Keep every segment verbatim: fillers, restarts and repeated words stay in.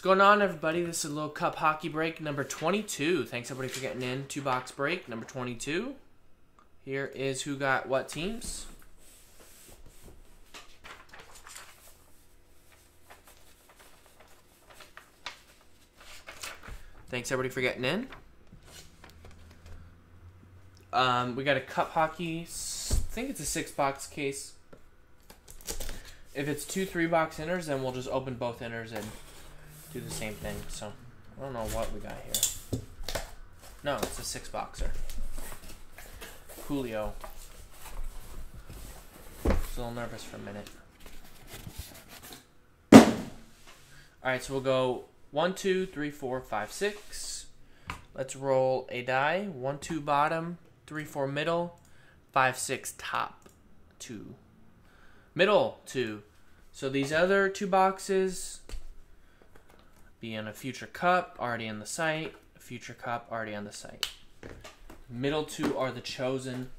What's going on, everybody? This is a little cup hockey break number twenty-two. Thanks, everybody, for getting in. Two-box break number twenty-two. Here is who got what teams. Thanks, everybody, for getting in. Um, we got a cup hockey, I think it's a six-box case. If it's two three-box inners, then we'll just open both inners and do the same thing. So I don't know what we got here. No, it's a six boxer. Coolio. I was a little nervous for a minute. Alright, so we'll go one, two, three, four, five, six. Let's roll a die. One, two bottom, three, four middle, five, six top, two. Middle, two. So these other two boxes be in a future cup, already on the site. A future cup, already on the site. Middle two are the chosen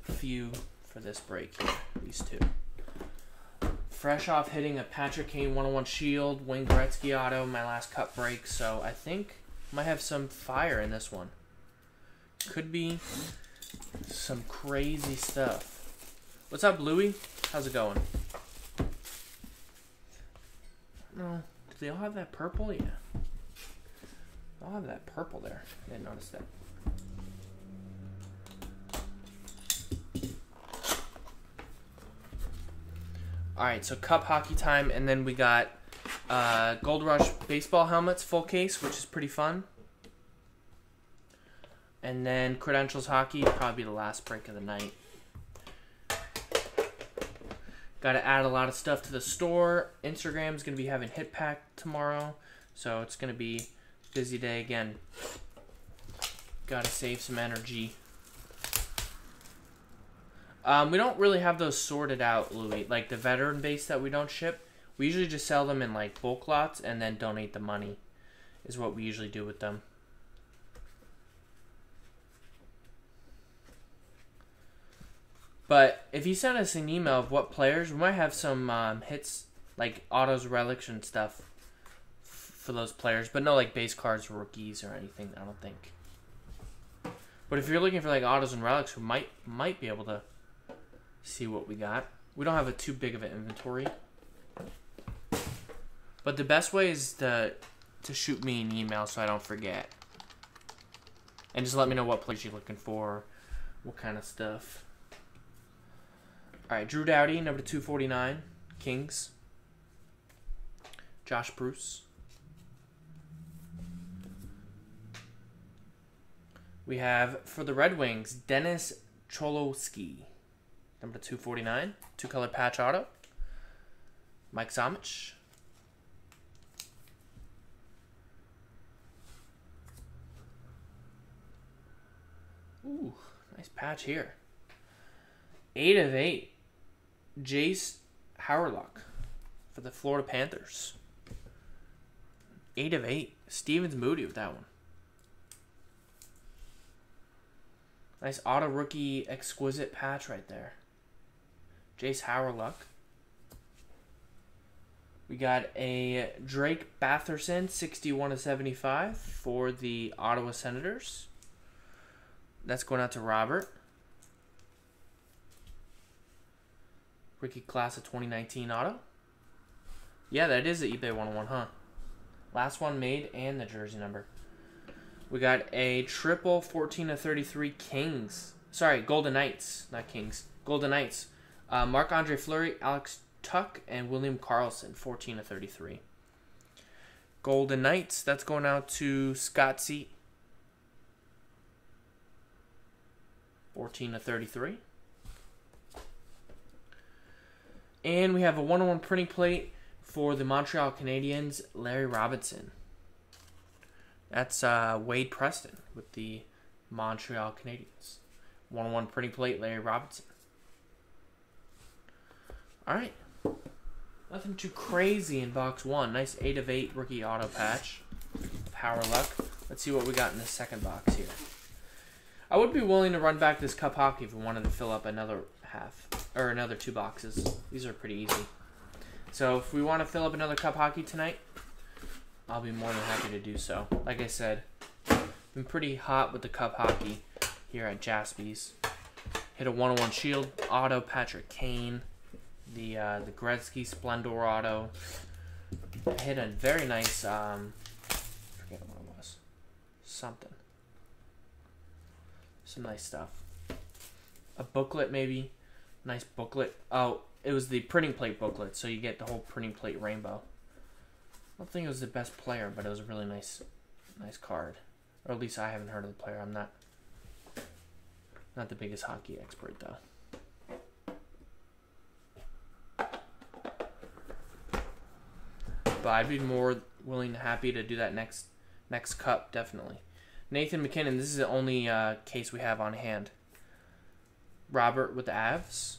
few for this break here, these two. Fresh off hitting a Patrick Kane one oh one shield, Wayne Gretzky auto, my last cup break, so I think I might have some fire in this one. Could be some crazy stuff. What's up, Louie? How's it going? No. They all have that purple? Yeah. They all have that purple there. I didn't notice that. Alright, so cup hockey time, and then we got uh, Gold Rush baseball helmets, full case, which is pretty fun. And then credentials hockey, probably the last break of the night. Got to add a lot of stuff to the store. Instagram's going to be having hit pack tomorrow, so it's going to be a busy day again. Got to save some energy. Um, we don't really have those sorted out, Louis. Like the veteran base that we don't ship, we usually just sell them in like bulk lots and then donate the money is what we usually do with them. But if you send us an email of what players, we might have some um, hits, like autos, relics, and stuff for those players. But no, like, base cards, rookies, or anything, I don't think. But if you're looking for, like, autos and relics, we might, might be able to see what we got. We don't have a too big of an inventory. But the best way is to, to shoot me an email so I don't forget. And just let me know what players you're looking for, what kind of stuff. All right, Drew Doughty, number two forty-nine, Kings. Josh Bruce. We have, for the Red Wings, Dennis Cholowski, number two forty-nine, two-color patch auto. Mike Samich. Ooh, nice patch here. Eight of eight. Jace Hawryluk for the Florida Panthers. Eight of eight. Stevens Moody with that one. Nice auto rookie exquisite patch right there. Jace Hawryluk. We got a Drake Batherson, sixty-one of seventy-five for the Ottawa Senators. That's going out to Robert. Rookie class of twenty nineteen auto. Yeah, that is the eBay one oh one, huh? Last one made and the jersey number. We got a triple fourteen of thirty-three Kings. Sorry, Golden Knights, not Kings. Golden Knights. Uh, Marc-Andre Fleury, Alex Tuck, and William Carlson, fourteen of thirty-three. Golden Knights, that's going out to Scott C. fourteen of thirty-three. And we have a one oh one printing plate for the Montreal Canadiens, Larry Robinson. That's uh, Wade Preston with the Montreal Canadiens. one oh one printing plate, Larry Robinson. All right. Nothing too crazy in box one. Nice eight of eight rookie auto patch. Hawryluk. Let's see what we got in the second box here. I would be willing to run back this cup hockey if we wanted to fill up another half or another two boxes. These are pretty easy. So if we want to fill up another cup hockey tonight, I'll be more than happy to do so. Like I said, been pretty hot with the cup hockey here at Jaspy's. Hit a one oh one Shield auto, Patrick Kane. The uh, the Gretzky Splendor auto. Hit a very nice, um, I forget what it was. Something. Some nice stuff. A booklet, maybe. Nice booklet. Oh, it was the printing plate booklet, so you get the whole printing plate rainbow. I don't think it was the best player, but it was a really nice nice card. Or at least I haven't heard of the player. I'm not not the biggest hockey expert, though. But I'd be more willing and happy to do that next next cup, definitely. Nathan McKinnon, this is the only uh, case we have on hand. Robert with the Avs.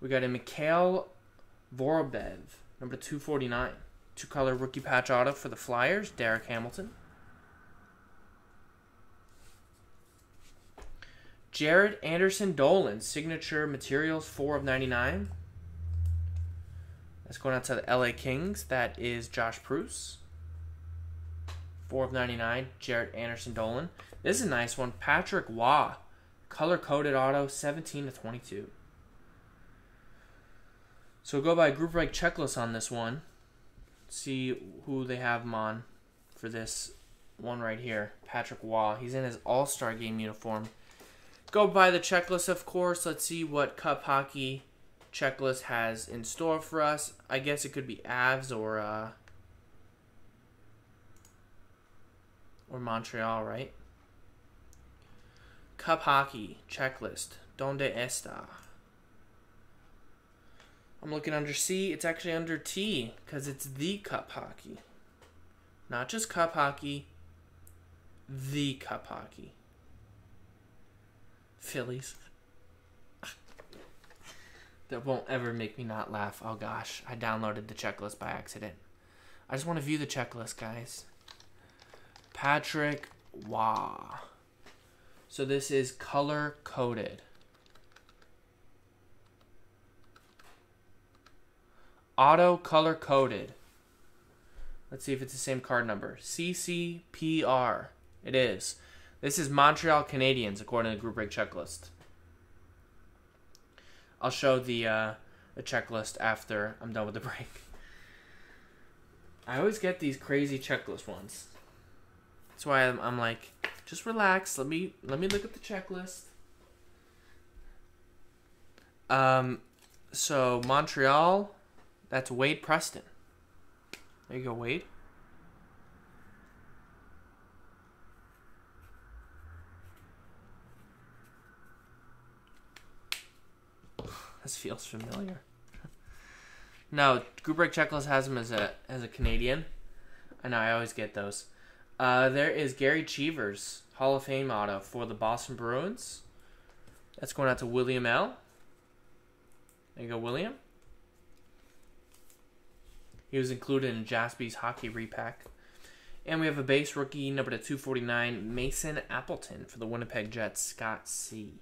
We got a Mikhail Vorobev, number two forty-nine. Two-color rookie patch auto for the Flyers, Derek Hamilton. Jared Anderson Dolan, signature materials, four of ninety-nine. That's going out to the L A Kings. That is Josh Prouse. four of ninety-nine, Jared Anderson Dolan. This is a nice one. Patrick Waugh, color-coded auto, seventeen of twenty-two. So we'll go by group break checklist on this one. See who they have him on for this one right here. Patrick Waugh. He's in his All-Star Game uniform. Go by the checklist, of course. Let's see what Cup Hockey checklist has in store for us. I guess it could be Avs or uh, or Montreal, right? Cup Hockey checklist. Donde está? I'm looking under C. It's actually under T because it's the Cup Hockey. Not just Cup Hockey, the Cup Hockey. Phillies. That won't ever make me not laugh. Oh gosh, I downloaded the checklist by accident. I just want to view the checklist, guys. Patrick Waugh. So this is color-coded. Auto color-coded. Let's see if it's the same card number. C C P R. It is. This is Montreal Canadiens, according to the group break checklist. I'll show the, uh, the checklist after I'm done with the break. I always get these crazy checklist ones. That's why I'm, I'm like, just relax. Let me let me look at the checklist. Um, so Montreal. That's Wade Preston. There you go, Wade. This feels familiar. No, group break checklist has him as a as a Canadian. I know I always get those. Uh, there is Gary Cheevers, Hall of Fame auto for the Boston Bruins. That's going out to William L. There you go, William. He was included in Jaspy's Hockey Repack. And we have a base rookie, number to two forty-nine, Mason Appleton for the Winnipeg Jets, Scott C.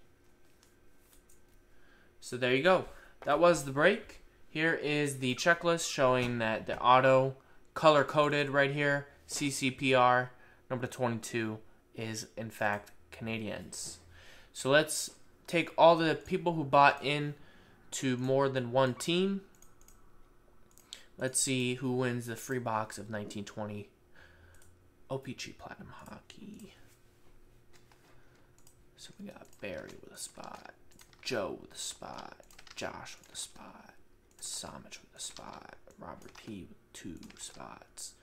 So there you go. That was the break. Here is the checklist showing that the auto color-coded right here, C C P R, number to twenty-two, is in fact Canadiens. So let's take all the people who bought in to more than one team. Let's see who wins the free box of nineteen twenty O P G Platinum Hockey. So we got Barry with a spot, Joe with a spot, Josh with a spot, Samich with a spot, Robert P with two spots.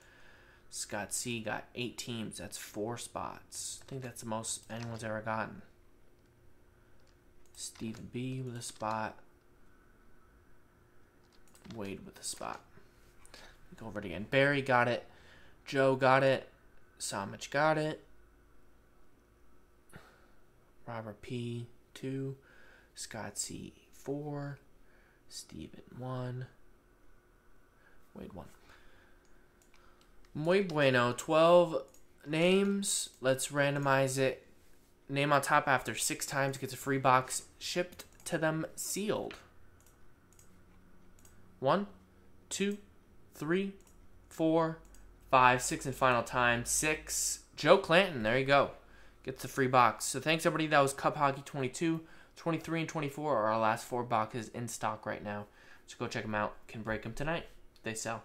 Scott C got eight teams. That's four spots. I think that's the most anyone's ever gotten. Steven B with a spot. Wade with a spot. Go over it again. Barry got it. Joe got it. Samich got it. Robert P, two. Scott C, four. Steven, one. Wade, one. Muy bueno. twelve names. Let's randomize it. Name on top after six times gets a free box shipped to them sealed. One, two, three, four, five, six, and final time, six. Joe Clanton, there you go. Gets the free box. So thanks, everybody. That was Cup Hockey twenty-two, twenty-three, and twenty-four are our last four boxes in stock right now. So go check them out. Can break them tonight. They sell.